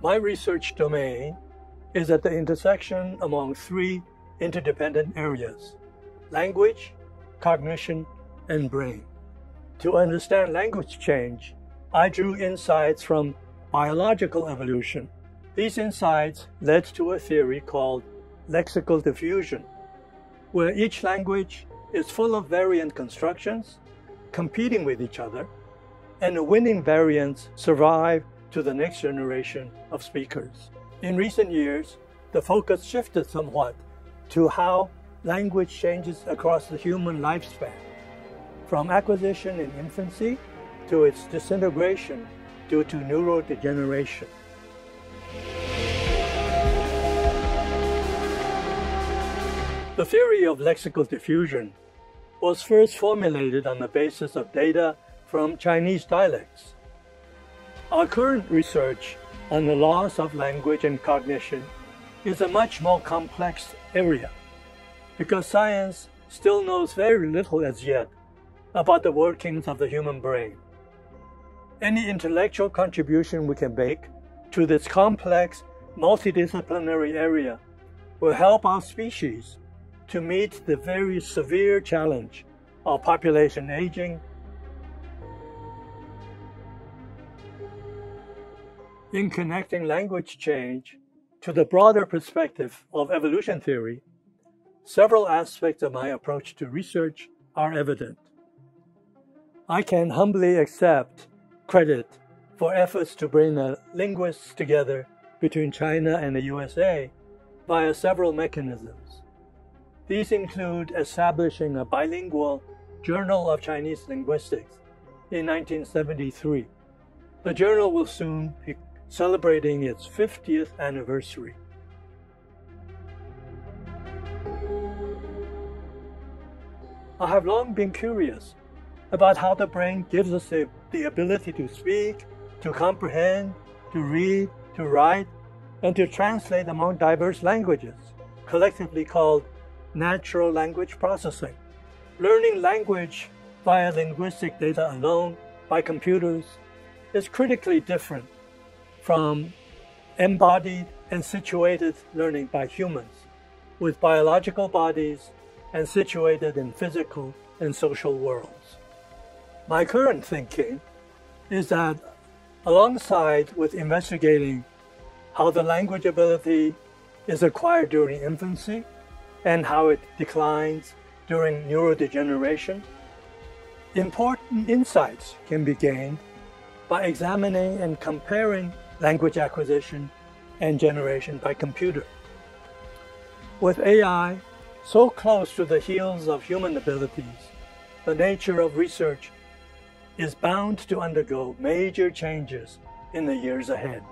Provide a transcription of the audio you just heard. My research domain is at the intersection among three interdependent areas: language, cognition, and brain. To understand language change, I drew insights from biological evolution. These insights led to a theory called lexical diffusion, where each language is full of variant constructions competing with each other, and the winning variants survive to the next generation of speakers. In recent years, the focus shifted somewhat to how language changes across the human lifespan, from acquisition in infancy to its disintegration due to neurodegeneration. The theory of lexical diffusion was first formulated on the basis of data from Chinese dialects. Our current research on the loss of language and cognition is a much more complex area, because science still knows very little as yet about the workings of the human brain. Any intellectual contribution we can make to this complex, multidisciplinary area will help our species to meet the very severe challenge of population aging, in connecting language change to the broader perspective of evolution theory. Several aspects of my approach to research are evident. I can humbly accept credit for efforts to bring the linguists together between China and the USA via several mechanisms. These include establishing a bilingual Journal of Chinese Linguistics in 1973. The journal will soon be celebrating its 50th anniversary. I have long been curious about how the brain gives us the ability to speak, to comprehend, to read, to write, and to translate among diverse languages, collectively called natural language processing. Learning language via linguistic data alone by computers is critically different from embodied and situated learning by humans, with biological bodies and situated in physical and social worlds. My current thinking is that, alongside with investigating how the language ability is acquired during infancy and how it declines during neurodegeneration, important insights can be gained by examining and comparing language acquisition and generation by computer. With AI so close to the heels of human abilities, the nature of research is bound to undergo major changes in the years ahead.